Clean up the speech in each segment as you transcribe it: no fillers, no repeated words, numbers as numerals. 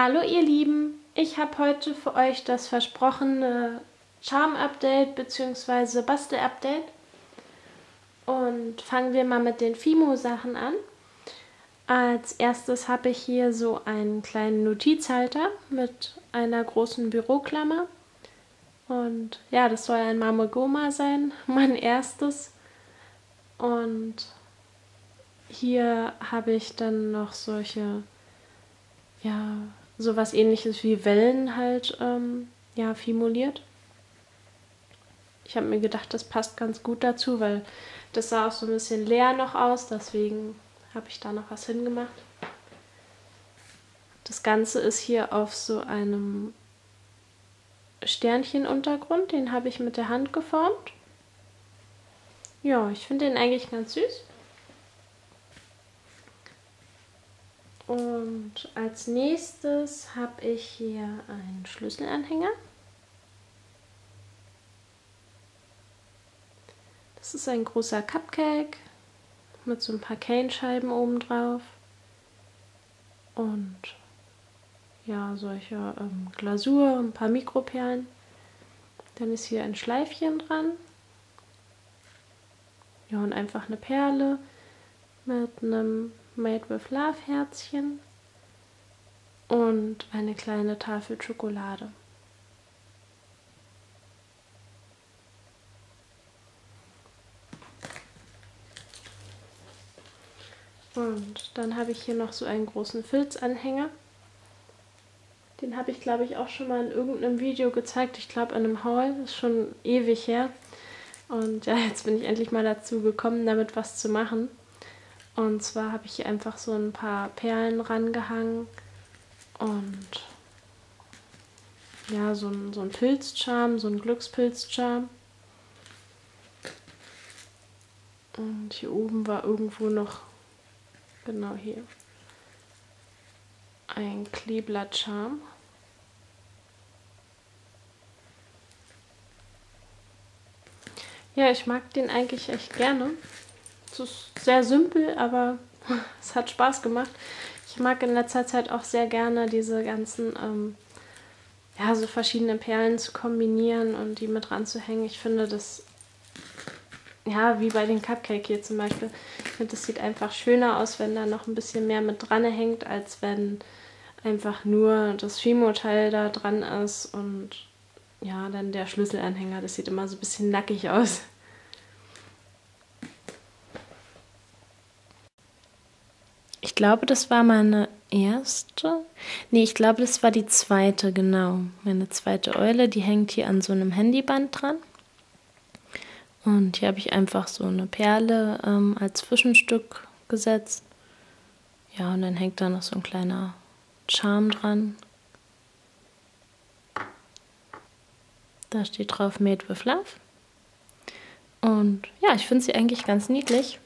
Hallo ihr Lieben, ich habe heute für euch das versprochene Charm-Update bzw. Bastel-Update und fangen wir mal mit den Fimo-Sachen an. Als erstes habe ich hier so einen kleinen Notizhalter mit einer großen Büroklammer und ja, das soll ein Mamegoma sein, mein erstes, und hier habe ich dann noch solche, ja, sowas ähnliches wie Wellen halt, ja, fimuliert. Ich habe mir gedacht, das passt ganz gut dazu, weil das sah auch so ein bisschen leer noch aus, deswegen habe ich da noch was hingemacht. Das Ganze ist hier auf so einem Sternchenuntergrund, den habe ich mit der Hand geformt. Ja, ich finde den eigentlich ganz süß. Und als nächstes habe ich hier einen Schlüsselanhänger. Das ist ein großer Cupcake mit so ein paar Cane-Scheiben oben drauf. Und ja, solche Glasur, ein paar Mikroperlen. Dann ist hier ein Schleifchen dran. Ja, und einfach eine Perle mit einem Made with Love Herzchen und eine kleine Tafel Schokolade. Und dann habe ich hier noch so einen großen Filzanhänger. Den habe ich, glaube ich, auch schon mal in irgendeinem Video gezeigt. Ich glaube, in einem Haul. Das ist schon ewig her. Und ja, jetzt bin ich endlich mal dazu gekommen, damit was zu machen. Und zwar habe ich hier einfach so ein paar Perlen rangehangen und ja, so ein Pilzcharm, so ein Glückspilzcharm. Und hier oben war irgendwo noch, genau hier, ein Kleeblattcharm. Ja, ich mag den eigentlich echt gerne. Es ist sehr simpel, aber es hat Spaß gemacht. Ich mag in letzter Zeit auch sehr gerne diese ganzen, ja, so verschiedene Perlen zu kombinieren und die mit ranzuhängen. Ich finde das, ja, wie bei den Cupcake hier zum Beispiel, ich finde, das sieht einfach schöner aus, wenn da noch ein bisschen mehr mit dran hängt, als wenn einfach nur das Fimo-Teil da dran ist und ja, dann der Schlüsselanhänger. Das sieht immer so ein bisschen nackig aus. Ich glaube, das war meine erste. Nee, ich glaube, das war die zweite, genau. Meine zweite Eule, die hängt hier an so einem Handyband dran. Und hier habe ich einfach so eine Perle als Zwischenstück gesetzt. Ja, und dann hängt da noch so ein kleiner Charme dran. Da steht drauf Made with Love. Und ja, ich finde sie eigentlich ganz niedlich.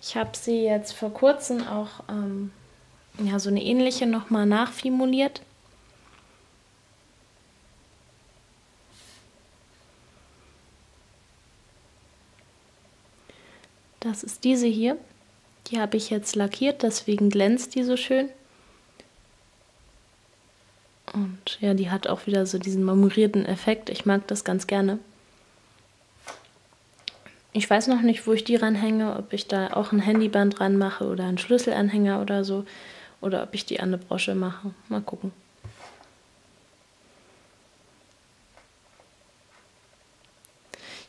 Ich habe sie jetzt vor kurzem auch ja, so eine ähnliche nochmal nachfimuliert. Das ist diese hier. Die habe ich jetzt lackiert, deswegen glänzt die so schön. Und ja, die hat auch wieder so diesen marmorierten Effekt. Ich mag das ganz gerne. Ich weiß noch nicht, wo ich die ranhänge, ob ich da auch ein Handyband dran mache oder einen Schlüsselanhänger oder so. Oder ob ich die an eine Brosche mache. Mal gucken.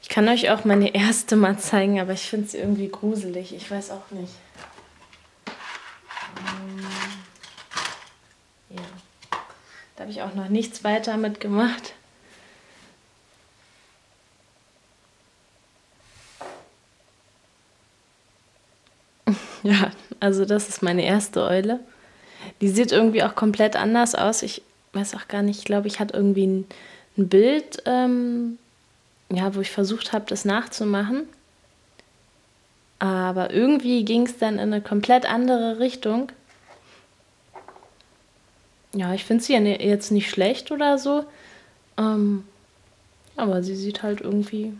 Ich kann euch auch meine erste mal zeigen, aber ich finde sie irgendwie gruselig. Ich weiß auch nicht. Ja. Da habe ich auch noch nichts weiter mitgemacht. Ja, also das ist meine erste Eule. Die sieht irgendwie auch komplett anders aus. Ich weiß auch gar nicht, ich glaube, ich hatte irgendwie ein Bild, ja, wo ich versucht habe, das nachzumachen. Aber irgendwie ging es dann in eine komplett andere Richtung. Ja, ich finde sie jetzt nicht schlecht oder so. Aber sie sieht halt irgendwie,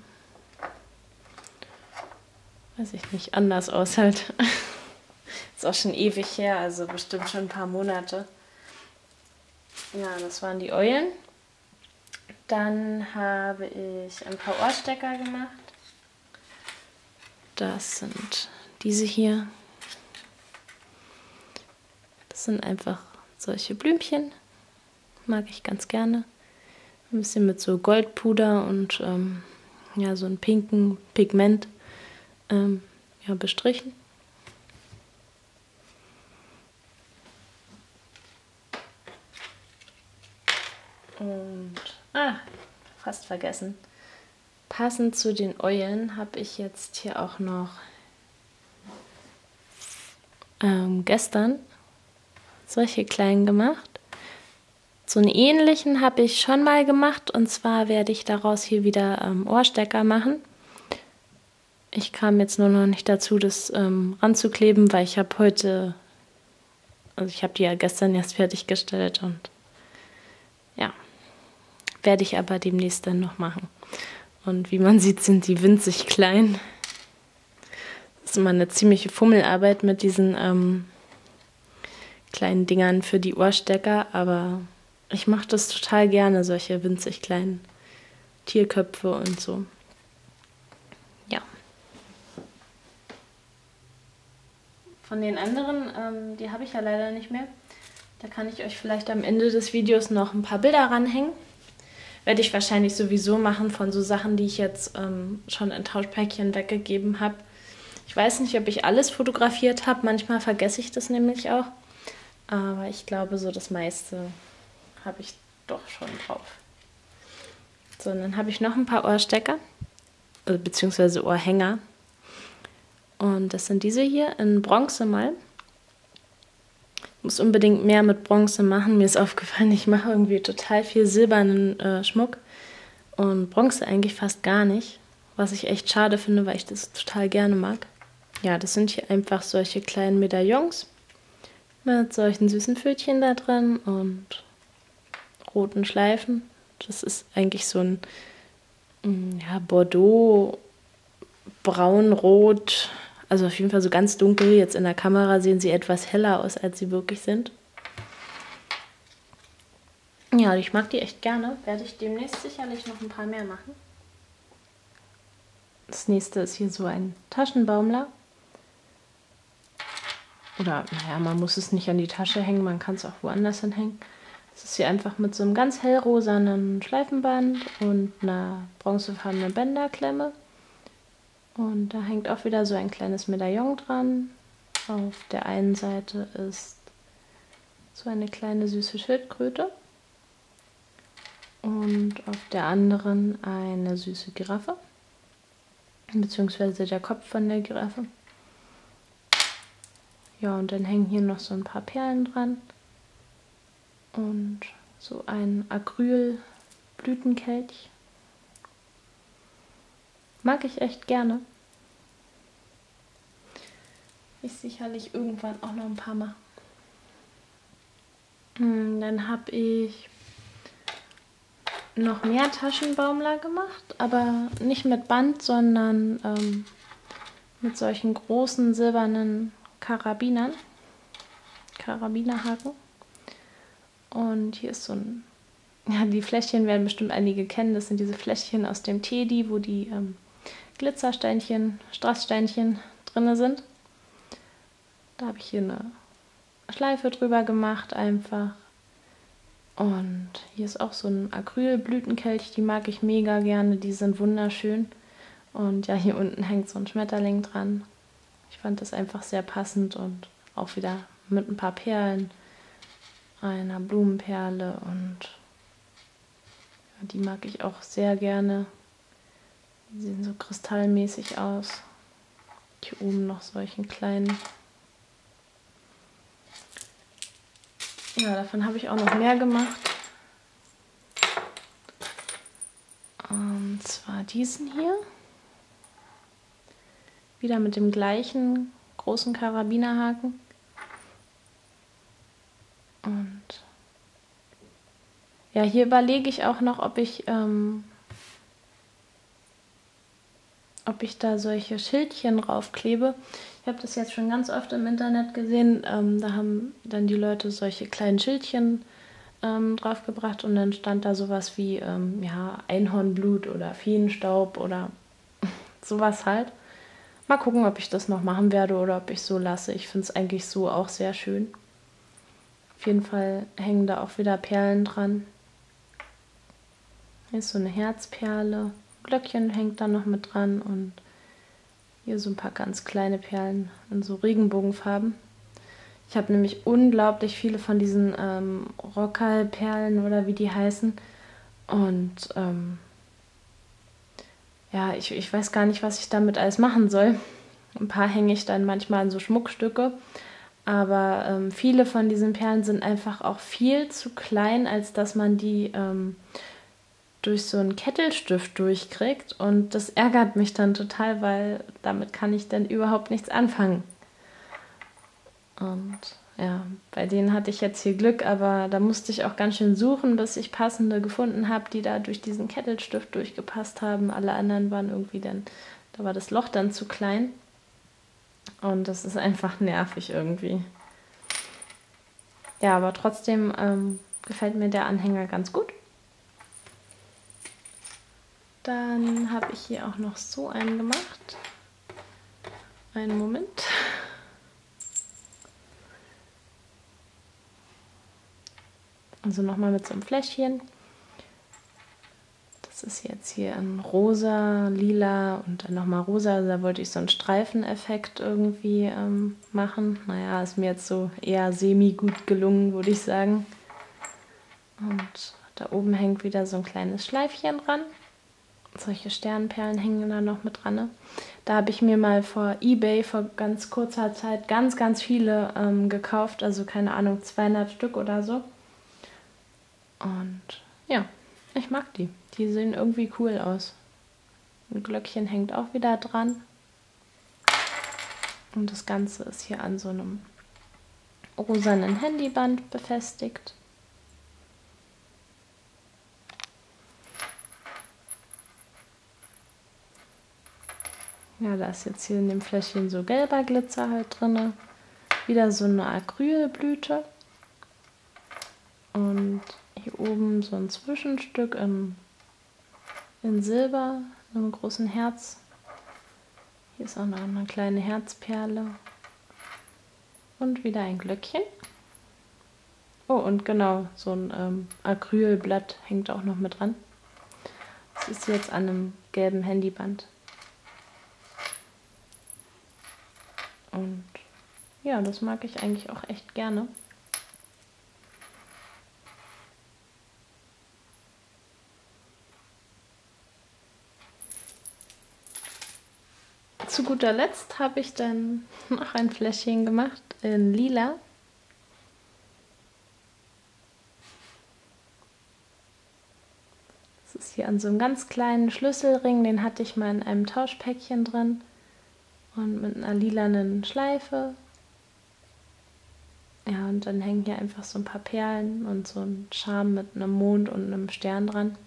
weiß ich nicht, anders aus halt. Ist auch schon ewig her, also bestimmt schon ein paar Monate. Ja, das waren die Eulen. Dann habe ich ein paar Ohrstecker gemacht. Das sind diese hier. Das sind einfach solche Blümchen. Mag ich ganz gerne. Ein bisschen mit so Goldpuder und ja, so einem pinken Pigment ja, bestrichen. Und, fast vergessen. Passend zu den Eulen habe ich jetzt hier auch noch gestern solche kleinen gemacht. So einen ähnlichen habe ich schon mal gemacht, und zwar werde ich daraus hier wieder Ohrstecker machen. Ich kam jetzt nur noch nicht dazu, das ranzukleben, weil ich habe heute, also ich habe die ja gestern erst fertiggestellt, und ja, werde ich aber demnächst dann noch machen. Und wie man sieht, sind die winzig klein. Das ist immer eine ziemliche Fummelarbeit mit diesen kleinen Dingern für die Ohrstecker. Aber ich mache das total gerne, solche winzig kleinen Tierköpfe und so. Ja. Von den anderen, die habe ich ja leider nicht mehr. Da kann ich euch vielleicht am Ende des Videos noch ein paar Bilder ranhängen. Werde ich wahrscheinlich sowieso machen von so Sachen, die ich jetzt schon in Tauschpäckchen weggegeben habe. Ich weiß nicht, ob ich alles fotografiert habe. Manchmal vergesse ich das nämlich auch. Aber ich glaube, so das meiste habe ich doch schon drauf. So, und dann habe ich noch ein paar Ohrstecker, beziehungsweise Ohrhänger. Und das sind diese hier in Bronze mal. Ich muss unbedingt mehr mit Bronze machen. Mir ist aufgefallen, ich mache irgendwie total viel silbernen Schmuck und Bronze eigentlich fast gar nicht, was ich echt schade finde, weil ich das total gerne mag. Ja, das sind hier einfach solche kleinen Medaillons mit solchen süßen Pfötchen da drin und roten Schleifen. Das ist eigentlich so ein ja, Bordeaux, braun-rot. Also auf jeden Fall so ganz dunkel. Jetzt in der Kamera sehen sie etwas heller aus, als sie wirklich sind. Ja, ich mag die echt gerne. Werde ich demnächst sicherlich noch ein paar mehr machen. Das nächste ist hier so ein Taschenbaumler. Oder, naja, man muss es nicht an die Tasche hängen, man kann es auch woanders hinhängen. Es ist hier einfach mit so einem ganz hellrosanen Schleifenband und einer bronzefarbenen Bänderklemme. Und da hängt auch wieder so ein kleines Medaillon dran. Auf der einen Seite ist so eine kleine süße Schildkröte und auf der anderen eine süße Giraffe, beziehungsweise der Kopf von der Giraffe. Ja, und dann hängen hier noch so ein paar Perlen dran und so ein Acrylblütenkelch. Mag ich echt gerne. Ich sicherlich irgendwann auch noch ein paar machen. Dann habe ich noch mehr Taschenbaumler gemacht, aber nicht mit Band, sondern mit solchen großen silbernen Karabinern. Karabinerhaken. Und hier ist so ein... Ja, die Fläschchen werden bestimmt einige kennen. Das sind diese Fläschchen aus dem Teddy, wo die... Glitzersteinchen, Strasssteinchen drin sind. Da habe ich hier eine Schleife drüber gemacht einfach. Und hier ist auch so ein Acrylblütenkelch, die mag ich mega gerne, die sind wunderschön. Und ja, hier unten hängt so ein Schmetterling dran. Ich fand das einfach sehr passend und auch wieder mit ein paar Perlen, einer Blumenperle, und ja, die mag ich auch sehr gerne. Die sehen so kristallmäßig aus. Hier oben noch solchen kleinen. Ja, davon habe ich auch noch mehr gemacht. Und zwar diesen hier. Wieder mit dem gleichen großen Karabinerhaken. Und ja, hier überlege ich auch noch, ob ich da solche Schildchen raufklebe. Ich habe das jetzt schon ganz oft im Internet gesehen. Da haben dann die Leute solche kleinen Schildchen draufgebracht und dann stand da sowas wie ja, Einhornblut oder Feenstaub oder sowas halt. Mal gucken, ob ich das noch machen werde oder ob ich so lasse. Ich finde es eigentlich so auch sehr schön. Auf jeden Fall hängen da auch wieder Perlen dran. Hier ist so eine Herzperle. Glöckchen hängt da noch mit dran und hier so ein paar ganz kleine Perlen in so Regenbogenfarben. Ich habe nämlich unglaublich viele von diesen Rockal-Perlen oder wie die heißen. Und ja, ich weiß gar nicht, was ich damit alles machen soll. Ein paar hänge ich dann manchmal in so Schmuckstücke. Aber viele von diesen Perlen sind einfach auch viel zu klein, als dass man die durch so einen Kettelstift durchkriegt. Und das ärgert mich dann total, weil damit kann ich dann überhaupt nichts anfangen. Und ja, bei denen hatte ich jetzt hier Glück, aber da musste ich auch ganz schön suchen, bis ich passende gefunden habe, die da durch diesen Kettelstift durchgepasst haben. Alle anderen waren irgendwie dann, da war das Loch dann zu klein. Und das ist einfach nervig irgendwie. Ja, aber trotzdem gefällt mir der Anhänger ganz gut. Dann habe ich hier auch noch so einen gemacht. Einen Moment. Also nochmal mit so einem Fläschchen. Das ist jetzt hier in rosa, lila und dann nochmal rosa. Also da wollte ich so einen Streifeneffekt irgendwie machen. Naja, ist mir jetzt so eher semi-gut gelungen, würde ich sagen. Und da oben hängt wieder so ein kleines Schleifchen dran. Solche Sternenperlen hängen da noch mit dran. Ne? Da habe ich mir mal vor eBay vor ganz kurzer Zeit ganz viele gekauft. Also keine Ahnung, 200 Stück oder so. Und ja, ich mag die. Die sehen irgendwie cool aus. Ein Glöckchen hängt auch wieder dran. Und das Ganze ist hier an so einem rosanen Handyband befestigt. Ja, da ist jetzt hier in dem Fläschchen so gelber Glitzer halt drin. Wieder so eine Acrylblüte. Und hier oben so ein Zwischenstück in Silber, in einem großen Herz. Hier ist auch noch eine kleine Herzperle. Und wieder ein Glöckchen. Oh, und genau, so ein Acrylblatt hängt auch noch mit dran. Das ist jetzt an einem gelben Handyband. Und ja, das mag ich eigentlich auch echt gerne. Zu guter Letzt habe ich dann noch ein Fläschchen gemacht in lila. Das ist hier an so einem ganz kleinen Schlüsselring, den hatte ich mal in einem Tauschpäckchen drin und mit einer lilanen Schleife. Ja, und dann hängen hier einfach so ein paar Perlen und so ein Charme mit einem Mond und einem Stern dran.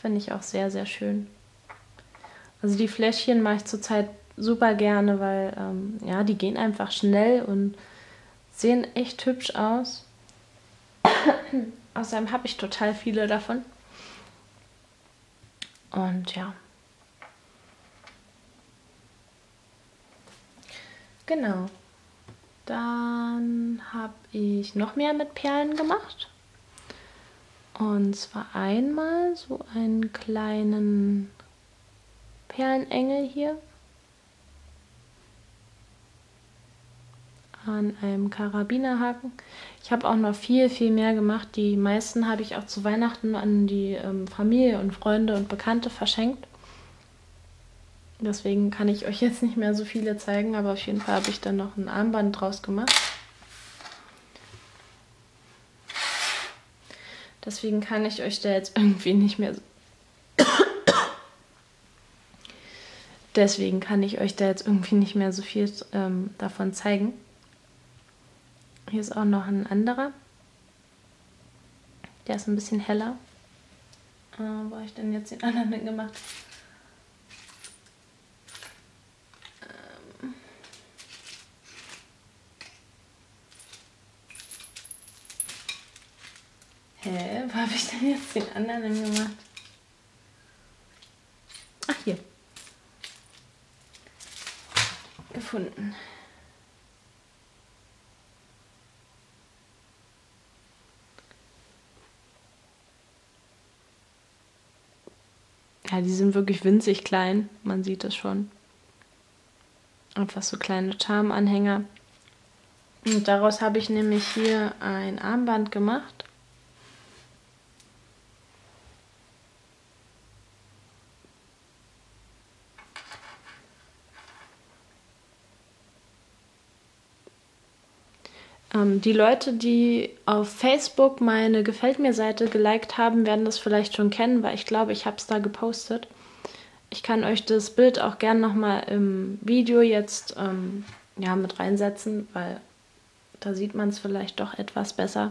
Finde ich auch sehr, sehr schön. Also die Fläschchen mache ich zurzeit super gerne, weil ja, die gehen einfach schnell und sehen echt hübsch aus. Außerdem habe ich total viele davon. Und ja. Genau. Dann habe ich noch mehr mit Perlen gemacht. Und zwar einmal so einen kleinen Perlenengel hier an einem Karabinerhaken. Ich habe auch noch viel, viel mehr gemacht. Die meisten habe ich auch zu Weihnachten an die Familie und Freunde und Bekannte verschenkt. Deswegen kann ich euch jetzt nicht mehr so viele zeigen, aber auf jeden Fall habe ich dann noch ein Armband draus gemacht. Deswegen kann ich euch da jetzt irgendwie nicht mehr so viel davon zeigen. Hier ist auch noch ein anderer. Der ist ein bisschen heller. Wo habe ich denn jetzt den anderen mitgemacht? Hä? Wo habe ich denn jetzt den anderen gemacht? Ach, hier. Gefunden. Ja, die sind wirklich winzig klein. Man sieht das schon. Einfach so kleine Charmanhänger. Und daraus habe ich nämlich hier ein Armband gemacht. Die Leute, die auf Facebook meine Gefällt-mir-Seite geliked haben, werden das vielleicht schon kennen, weil ich glaube, ich habe es da gepostet. Ich kann euch das Bild auch gern nochmal im Video jetzt ja, mit reinsetzen, weil da sieht man es vielleicht doch etwas besser.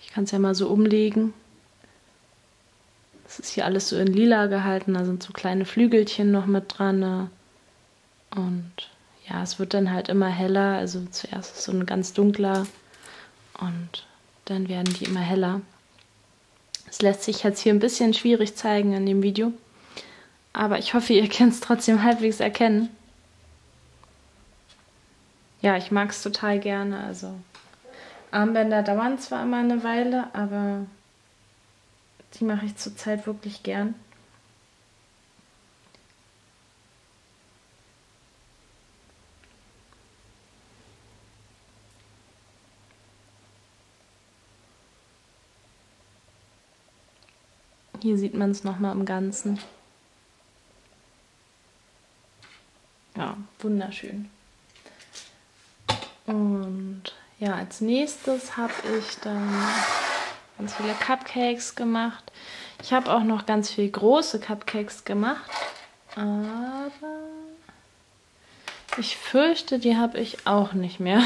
Ich kann es ja mal so umlegen. Es ist hier alles so in lila gehalten, da sind so kleine Flügelchen noch mit dran, ne? Und ja, es wird dann halt immer heller, also zuerst ist so ein ganz dunkler und dann werden die immer heller. Es lässt sich jetzt hier ein bisschen schwierig zeigen in dem Video, aber ich hoffe, ihr könnt es trotzdem halbwegs erkennen. Ja, ich mag es total gerne, also Armbänder dauern zwar immer eine Weile, aber die mache ich zurzeit wirklich gern. Hier sieht man es nochmal im Ganzen. Ja, wunderschön. Und ja, als nächstes habe ich dann ganz viele Cupcakes gemacht. Ich habe auch noch ganz viele große Cupcakes gemacht. Aber ich fürchte, die habe ich auch nicht mehr.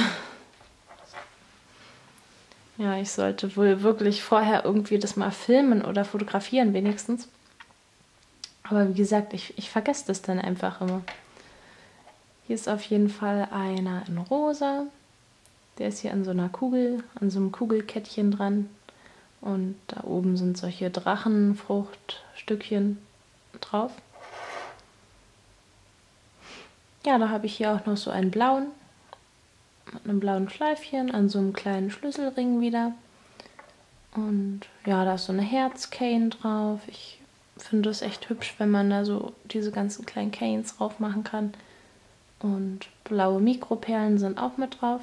Ja, ich sollte wohl wirklich vorher irgendwie das mal filmen oder fotografieren wenigstens. Aber wie gesagt, ich vergesse das dann einfach immer. Hier ist auf jeden Fall einer in rosa. Der ist hier an so einer Kugel, an so einem Kugelkettchen dran. Und da oben sind solche Drachenfruchtstückchen drauf. Ja, da habe ich hier auch noch so einen blauen. Mit einem blauen Schleifchen, an so einem kleinen Schlüsselring wieder. Und ja, da ist so eine Herz-Cane drauf. Ich finde es echt hübsch, wenn man da so diese ganzen kleinen Canes drauf machen kann. Und blaue Mikroperlen sind auch mit drauf.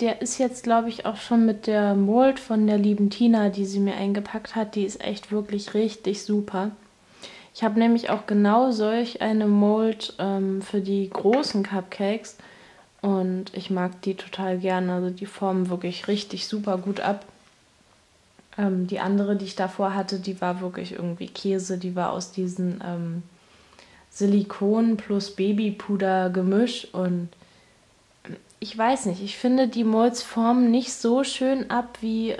Der ist jetzt, glaube ich, auch schon mit der Mold von der lieben Tina, die sie mir eingepackt hat. Die ist echt wirklich richtig super. Ich habe nämlich auch genau solch eine Mold für die großen Cupcakes und ich mag die total gerne. Also die formen wirklich richtig super gut ab. Die andere, die ich davor hatte, die war wirklich irgendwie Käse. Die war aus diesem Silikon plus Babypuder Gemisch und ich weiß nicht, ich finde die Molds formen nicht so schön ab wie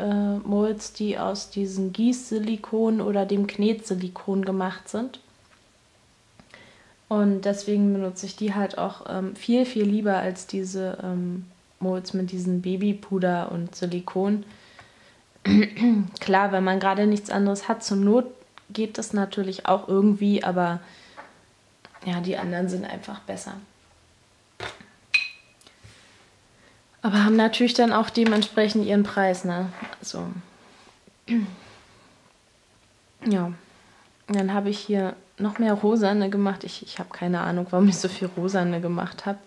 Molds, die aus diesem Gießsilikon oder dem Knetsilikon gemacht sind. Und deswegen benutze ich die halt auch viel, viel lieber als diese Molds mit diesem Babypuder und Silikon. Klar, wenn man gerade nichts anderes hat, zur Not geht das natürlich auch irgendwie, aber ja, die anderen sind einfach besser. Aber haben natürlich dann auch dementsprechend ihren Preis, ne? So. Ja. Und dann habe ich hier noch mehr Rosane gemacht. Ich habe keine Ahnung, warum ich so viel Rosane gemacht habe.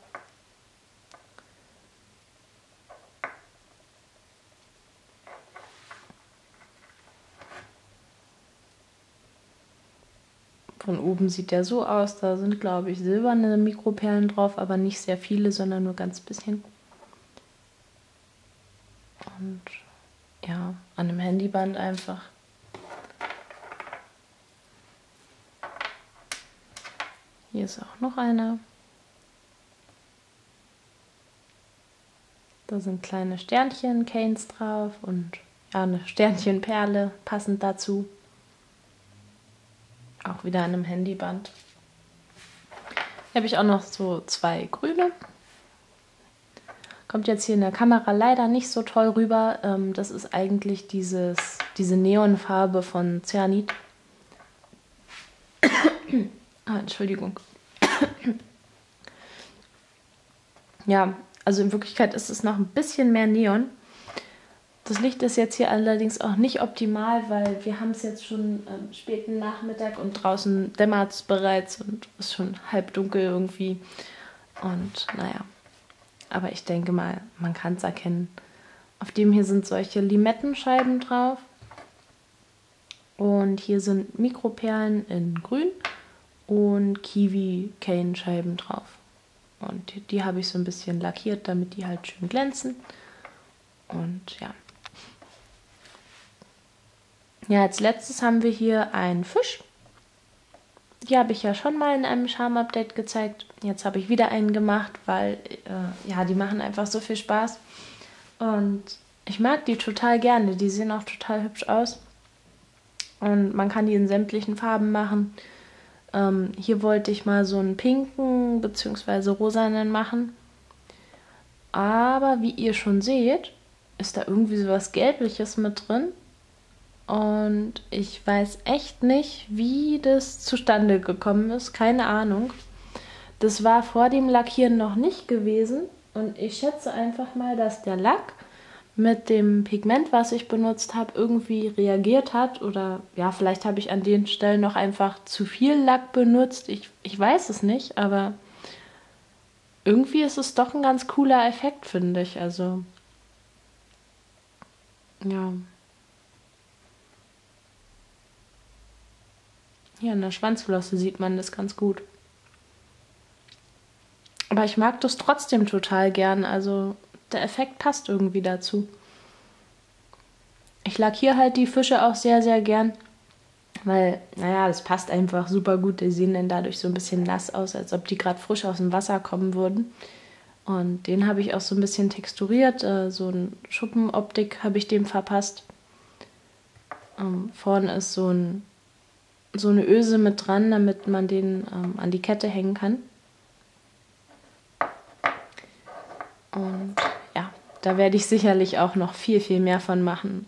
Von oben sieht der so aus. Da sind, glaube ich, silberne Mikroperlen drauf, aber nicht sehr viele, sondern nur ganz bisschen. Und ja, an einem Handyband einfach. Hier ist auch noch einer. Da sind kleine Sternchen-Canes drauf und ja, eine Sternchenperle passend dazu. Auch wieder an einem Handyband. Hier habe ich auch noch so zwei grüne. Kommt jetzt hier in der Kamera leider nicht so toll rüber. Das ist eigentlich diese Neonfarbe von Cernit. Ah, Entschuldigung. Ja, also in Wirklichkeit ist es noch ein bisschen mehr Neon. Das Licht ist jetzt hier allerdings auch nicht optimal, weil wir haben es jetzt schon späten Nachmittag und draußen dämmert es bereits und ist schon halb dunkel irgendwie. Und naja, aber ich denke mal, man kann es erkennen. Auf dem hier sind solche Limettenscheiben drauf. Und hier sind Mikroperlen in grün und Kiwi-Cane-Scheiben drauf. Und die habe ich so ein bisschen lackiert, damit die halt schön glänzen. Und ja. Ja, als letztes haben wir hier einen Fisch. Die habe ich ja schon mal in einem Charm-Update gezeigt. Jetzt habe ich wieder einen gemacht, weil ja, die machen einfach so viel Spaß. Und ich mag die total gerne. Die sehen auch total hübsch aus. Und man kann die in sämtlichen Farben machen. Hier wollte ich mal so einen pinken bzw. rosanen machen. Aber wie ihr schon seht, ist da irgendwie sowas Gelbliches mit drin. Und ich weiß echt nicht, wie das zustande gekommen ist. Keine Ahnung. Das war vor dem Lackieren noch nicht gewesen. Und ich schätze einfach mal, dass der Lack mit dem Pigment, was ich benutzt habe, irgendwie reagiert hat. Oder ja, vielleicht habe ich an den Stellen noch einfach zu viel Lack benutzt. Ich weiß es nicht, aber irgendwie ist es doch ein ganz cooler Effekt, finde ich. Also ja. Hier an der Schwanzflosse sieht man das ganz gut. Aber ich mag das trotzdem total gern. Also der Effekt passt irgendwie dazu. Ich lackiere halt die Fische auch sehr, sehr gern. Weil, naja, das passt einfach super gut. Die sehen dann dadurch so ein bisschen nass aus, als ob die gerade frisch aus dem Wasser kommen würden. Und den habe ich auch so ein bisschen texturiert. So eine Schuppenoptik habe ich dem verpasst. Vorne ist so eine Öse mit dran, damit man den an die Kette hängen kann. Und ja, da werde ich sicherlich auch noch viel, viel mehr von machen.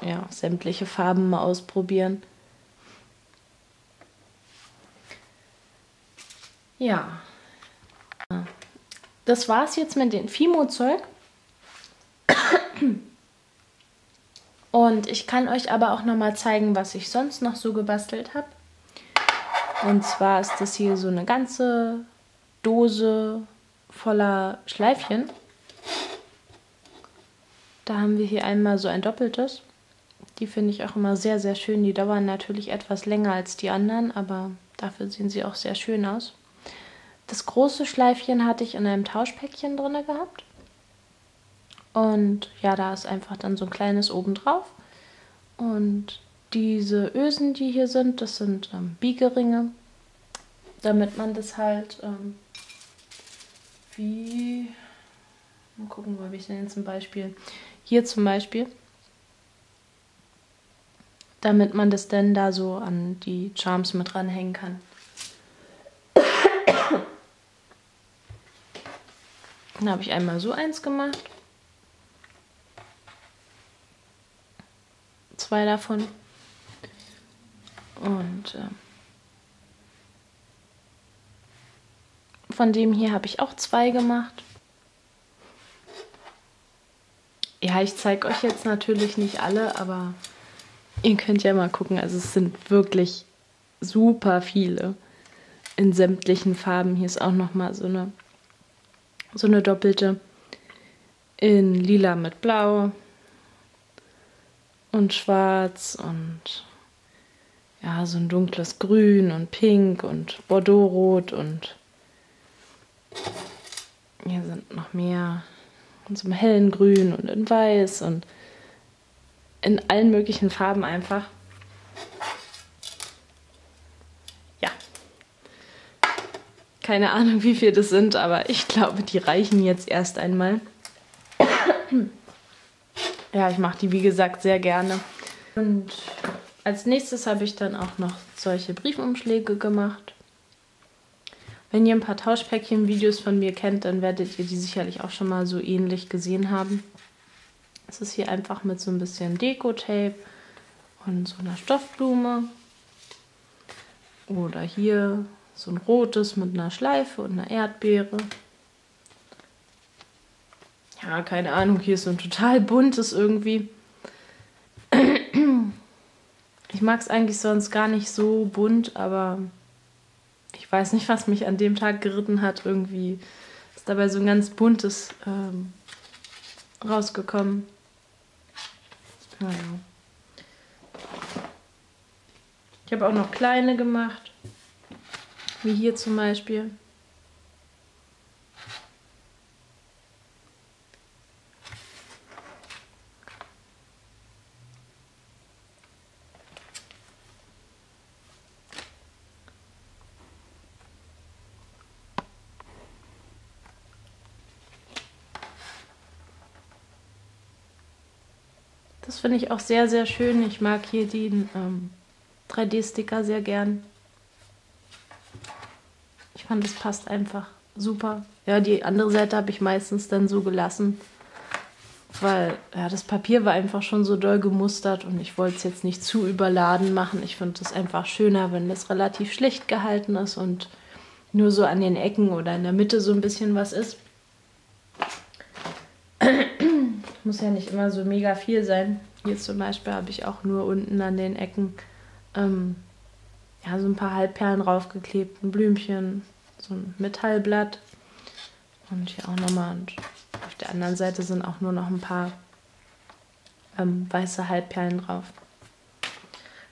Ja, sämtliche Farben mal ausprobieren. Ja. Das war's jetzt mit dem Fimo-Zeug. Und ich kann euch aber auch nochmal zeigen, was ich sonst noch so gebastelt habe. Und zwar ist das hier so eine ganze Dose voller Schleifchen. Da haben wir hier einmal so ein doppeltes. Die finde ich auch immer sehr, sehr schön. Die dauern natürlich etwas länger als die anderen, aber dafür sehen sie auch sehr schön aus. Das große Schleifchen hatte ich in einem Tauschpäckchen drin gehabt. Und ja, da ist einfach dann so ein kleines oben drauf. Und diese Ösen, die hier sind, das sind Biegeringe, damit man das halt wie... Mal gucken, wo habe ich denn jetzt ein Beispiel? Hier zum Beispiel. Damit man das denn da so an die Charms mit ranhängen kann. Dann habe ich einmal so eins gemacht. 2 davon. Und von dem hier habe ich auch 2 gemacht. Ja, ich zeige euch jetzt natürlich nicht alle, aber ihr könnt ja mal gucken. Also es sind wirklich super viele in sämtlichen Farben. Hier ist auch nochmal so eine doppelte in lila mit blau. Und schwarz und ja, so ein dunkles Grün und Pink und Bordeauxrot und hier sind noch mehr in so einem hellen Grün und in Weiß und in allen möglichen Farben einfach. Ja, keine Ahnung, wie viel das sind, aber ich glaube, die reichen jetzt erst einmal. Ja, ich mache die, wie gesagt, sehr gerne. Und als nächstes habe ich dann auch noch solche Briefumschläge gemacht. Wenn ihr ein paar Tauschpäckchen-Videos von mir kennt, dann werdet ihr die sicherlich auch schon mal so ähnlich gesehen haben. Es ist hier einfach mit so ein bisschen Deko-Tape und so einer Stoffblume. Oder hier so ein rotes mit einer Schleife und einer Erdbeere. Ja, keine Ahnung, hier ist so ein total buntes irgendwie. Ich mag es eigentlich sonst gar nicht so bunt, aber ich weiß nicht, was mich an dem Tag geritten hat. Irgendwie ist dabei so ein ganz buntes rausgekommen. Naja. Ich habe auch noch kleine gemacht, wie hier zum Beispiel. Das finde ich auch sehr, sehr schön. Ich mag hier den 3D-Sticker sehr gern. Ich fand, es passt einfach super. Ja, die andere Seite habe ich meistens dann so gelassen, weil ja, das Papier war einfach schon so doll gemustert und ich wollte es jetzt nicht zu überladen machen. Ich finde es einfach schöner, wenn das relativ schlicht gehalten ist und nur so an den Ecken oder in der Mitte so ein bisschen was ist. Muss ja nicht immer so mega viel sein. Hier zum Beispiel habe ich auch nur unten an den Ecken ja, so ein paar Halbperlen raufgeklebt, ein Blümchen, so ein Metallblatt und hier auch nochmal. Und auf der anderen Seite sind auch nur noch ein paar weiße Halbperlen drauf.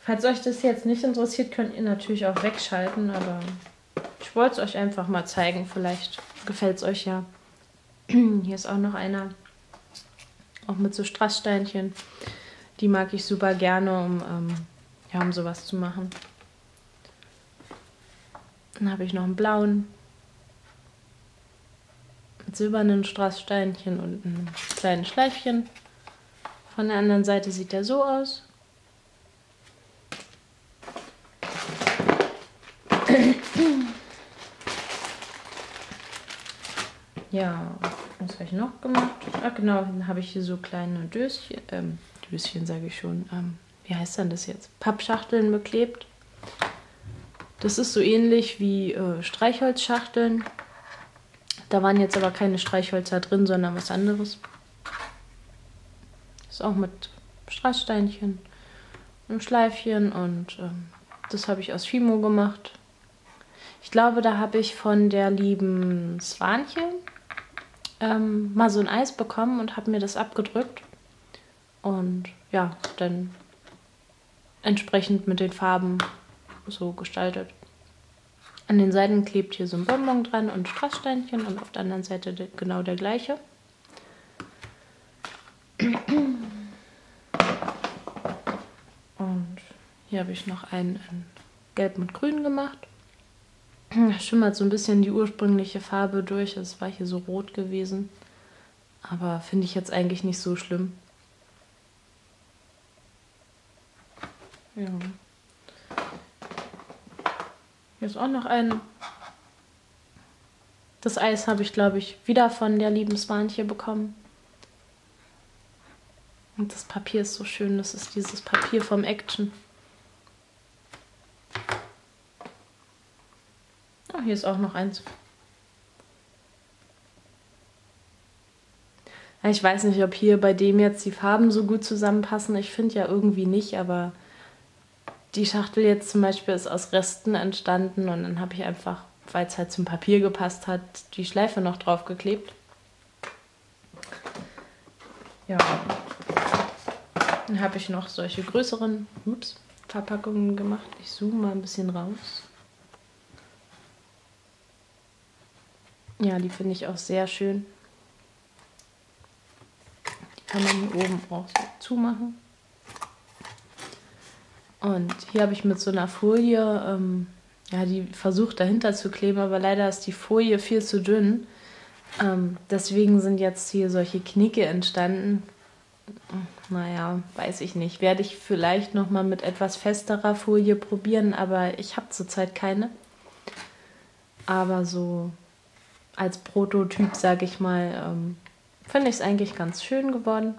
Falls euch das jetzt nicht interessiert, könnt ihr natürlich auch wegschalten, aber ich wollte es euch einfach mal zeigen. Vielleicht gefällt es euch ja. Hier ist auch noch einer. Auch mit so Strasssteinchen. Die mag ich super gerne, um sowas zu machen. Dann habe ich noch einen blauen mit silbernen Strasssteinchen und einem kleinen Schleifchen. Von der anderen Seite sieht der so aus. Ja, was habe ich noch gemacht? Ah, genau, dann habe ich hier so kleine Döschen, wie heißt denn das jetzt? Pappschachteln beklebt. Das ist so ähnlich wie Streichholzschachteln. Da waren jetzt aber keine Streichhölzer drin, sondern was anderes. Ist auch mit Strasssteinchen und Schleifchen und das habe ich aus Fimo gemacht. Ich glaube, da habe ich von der lieben Swantje mal so ein Eis bekommen und habe mir das abgedrückt und ja, dann entsprechend mit den Farben so gestaltet. An den Seiten klebt hier so ein Bonbon dran und Strasssteinchen und auf der anderen Seite genau der gleiche. Und hier habe ich noch einen in Gelb und Grün gemacht. Da schimmert so ein bisschen die ursprüngliche Farbe durch. Es war hier so rot gewesen. Aber finde ich jetzt eigentlich nicht so schlimm. Ja. Hier ist auch noch ein. Das Eis habe ich, glaube ich, wieder von der lieben Swantje bekommen. Und das Papier ist so schön. Das ist dieses Papier vom Action. Hier ist auch noch eins. Ich weiß nicht, ob hier bei dem jetzt die Farben so gut zusammenpassen. Ich finde ja irgendwie nicht, aber die Schachtel jetzt zum Beispiel ist aus Resten entstanden und dann habe ich einfach, weil es halt zum Papier gepasst hat, die Schleife noch drauf geklebt. Ja. Dann habe ich noch solche größeren Verpackungen gemacht. Ich zoome mal ein bisschen raus. Ja, die finde ich auch sehr schön. Die kann man hier oben auch so zumachen. Und hier habe ich mit so einer Folie, die versucht dahinter zu kleben, aber leider ist die Folie viel zu dünn. Deswegen sind jetzt hier solche Knicke entstanden. Naja, weiß ich nicht. Werde ich vielleicht nochmal mit etwas festerer Folie probieren, aber ich habe zurzeit keine. Aber so als Prototyp, sage ich mal, finde ich es eigentlich ganz schön geworden.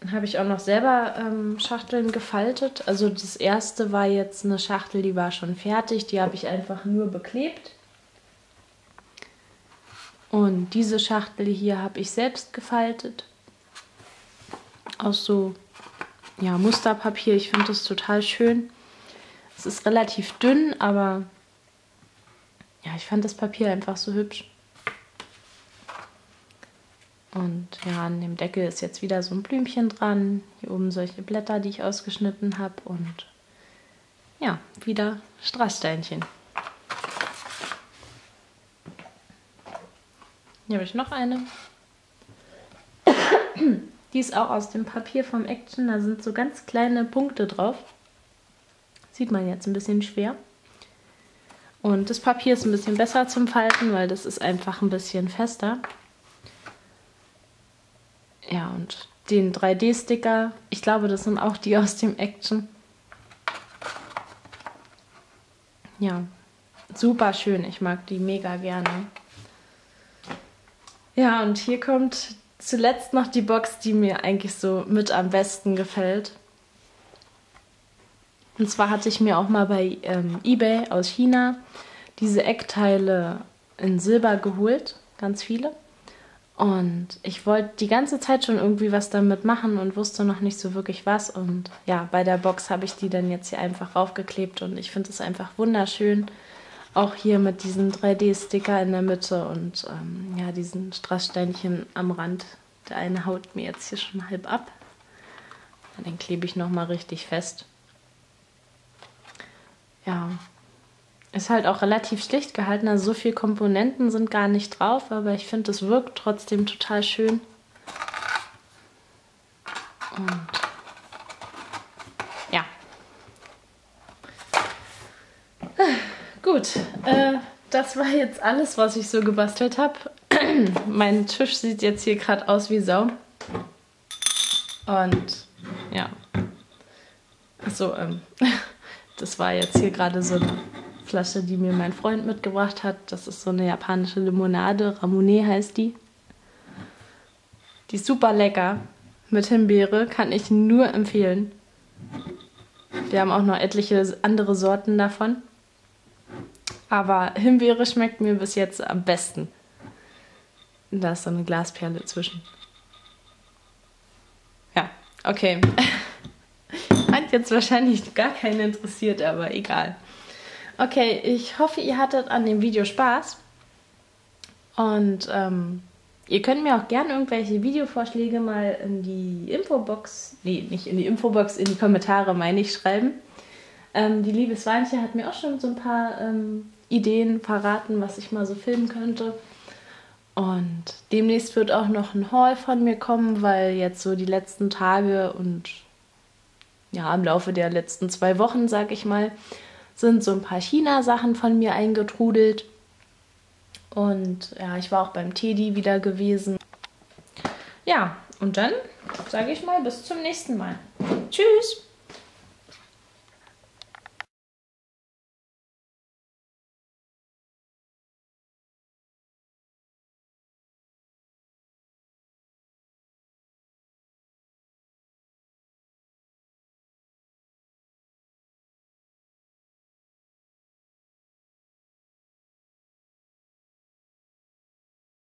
Dann habe ich auch noch selber Schachteln gefaltet. Also das erste war jetzt eine Schachtel, die war schon fertig. Die habe ich einfach nur beklebt. Und diese Schachtel hier habe ich selbst gefaltet. Aus so ja, Musterpapier. Ich finde das total schön. Es ist relativ dünn, aber ja, ich fand das Papier einfach so hübsch. Und ja, an dem Deckel ist jetzt wieder so ein Blümchen dran. Hier oben solche Blätter, die ich ausgeschnitten habe. Und ja, wieder Strasssteinchen. Hier habe ich noch eine. Die ist auch aus dem Papier vom Action. Da sind so ganz kleine Punkte drauf. Sieht man jetzt ein bisschen schwer. Und das Papier ist ein bisschen besser zum Falten, weil das ist einfach ein bisschen fester. Ja, und den 3D-Sticker, ich glaube, das sind auch die aus dem Action. Ja, super schön. Ich mag die mega gerne. Ja, und hier kommt zuletzt noch die Box, die mir eigentlich so mit am besten gefällt. Und zwar hatte ich mir auch mal bei eBay aus China diese Eckteile in Silber geholt, ganz viele. Und ich wollte die ganze Zeit schon irgendwie was damit machen und wusste noch nicht so wirklich was. Und ja, bei der Box habe ich die dann jetzt hier einfach raufgeklebt und ich finde es einfach wunderschön. Auch hier mit diesem 3D-Sticker in der Mitte und ja, diesen Strasssteinchen am Rand. Der eine haut mir jetzt hier schon halb ab. Den klebe ich nochmal richtig fest. Ja, ist halt auch relativ schlicht gehalten. Also so viele Komponenten sind gar nicht drauf, aber ich finde, es wirkt trotzdem total schön. Und ja. Gut, das war jetzt alles, was ich so gebastelt habe. Mein Tisch sieht jetzt hier gerade aus wie Sau. Und ja, achso, das war jetzt hier gerade so eine Flasche, die mir mein Freund mitgebracht hat. Das ist so eine japanische Limonade, Ramune heißt die. Die ist super lecker, mit Himbeere, kann ich nur empfehlen. Wir haben auch noch etliche andere Sorten davon. Aber Himbeere schmeckt mir bis jetzt am besten. Da ist so eine Glasperle zwischen. Ja, okay. Hat jetzt wahrscheinlich gar keinen interessiert, aber egal. Okay, ich hoffe, ihr hattet an dem Video Spaß. Und ihr könnt mir auch gerne irgendwelche Videovorschläge mal in die Infobox, nee, nicht in die Infobox, in die Kommentare, meine ich, schreiben. Die liebe Swantje hat mir auch schon so ein paar Ideen verraten, was ich mal so filmen könnte. Und demnächst wird auch noch ein Haul von mir kommen, weil jetzt so die letzten Tage und ja, im Laufe der letzten 2 Wochen, sag ich mal, sind so ein paar China-Sachen von mir eingetrudelt. Und ja, ich war auch beim Teddy wieder gewesen. Ja, und dann sage ich mal bis zum nächsten Mal. Tschüss!